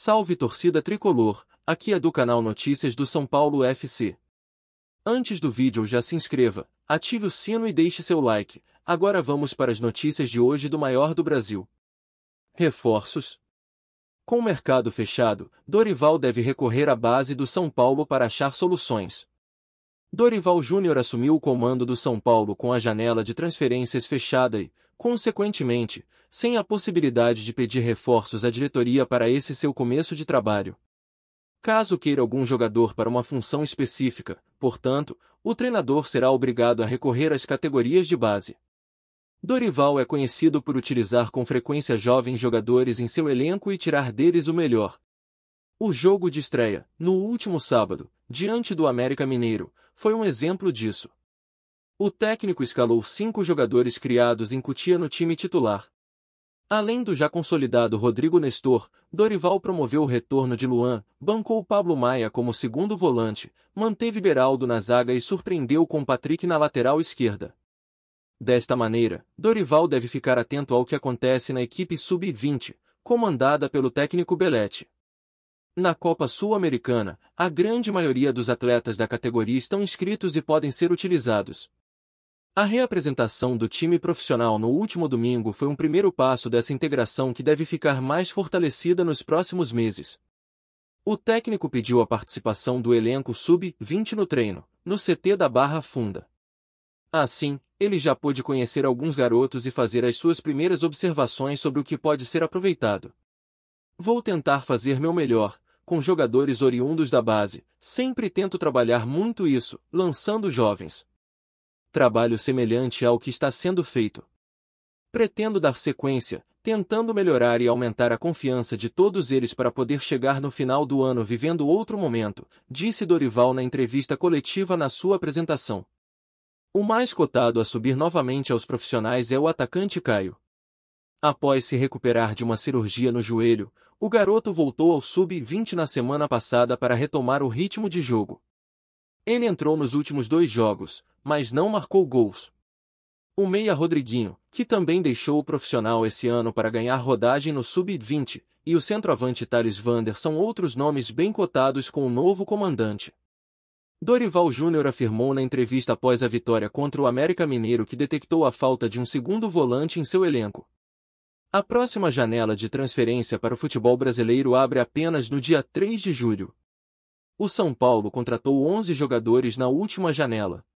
Salve torcida tricolor, aqui é do canal Notícias do São Paulo FC. Antes do vídeo já se inscreva, ative o sino e deixe seu like. Agora vamos para as notícias de hoje do maior do Brasil. Reforços. Com o mercado fechado, Dorival deve recorrer à base do São Paulo para achar soluções. Dorival Júnior assumiu o comando do São Paulo com a janela de transferências fechada e, consequentemente, sem a possibilidade de pedir reforços à diretoria para esse seu começo de trabalho. Caso queira algum jogador para uma função específica, portanto, o treinador será obrigado a recorrer às categorias de base. Dorival é conhecido por utilizar com frequência jovens jogadores em seu elenco e tirar deles o melhor. O jogo de estreia, no último sábado, diante do América Mineiro, foi um exemplo disso. O técnico escalou 5 jogadores criados em Cotia no time titular. Além do já consolidado Rodrigo Nestor, Dorival promoveu o retorno de Luan, bancou Pablo Maia como segundo volante, manteve Beraldo na zaga e surpreendeu com Patrick na lateral esquerda. Desta maneira, Dorival deve ficar atento ao que acontece na equipe sub-20, comandada pelo técnico Belletti. Na Copa Sul-Americana, a grande maioria dos atletas da categoria estão inscritos e podem ser utilizados. A reapresentação do time profissional no último domingo foi um primeiro passo dessa integração que deve ficar mais fortalecida nos próximos meses. O técnico pediu a participação do elenco sub-20 no treino, no CT da Barra Funda. Assim, ele já pôde conhecer alguns garotos e fazer as suas primeiras observações sobre o que pode ser aproveitado. Vou tentar fazer meu melhor, com jogadores oriundos da base, sempre tento trabalhar muito isso, lançando jovens. Trabalho semelhante ao que está sendo feito. Pretendo dar sequência, tentando melhorar e aumentar a confiança de todos eles para poder chegar no final do ano vivendo outro momento, disse Dorival na entrevista coletiva na sua apresentação. O mais cotado a subir novamente aos profissionais é o atacante Caio. Após se recuperar de uma cirurgia no joelho, o garoto voltou ao sub-20 na semana passada para retomar o ritmo de jogo. Ele entrou nos últimos 2 jogos, mas não marcou gols. O meia Rodriguinho, que também deixou o profissional esse ano para ganhar rodagem no sub-20, e o centroavante Thales Vander são outros nomes bem cotados com o novo comandante. Dorival Júnior afirmou na entrevista após a vitória contra o América Mineiro que detectou a falta de um segundo volante em seu elenco. A próxima janela de transferência para o futebol brasileiro abre apenas no dia 3 de julho. O São Paulo contratou 11 jogadores na última janela,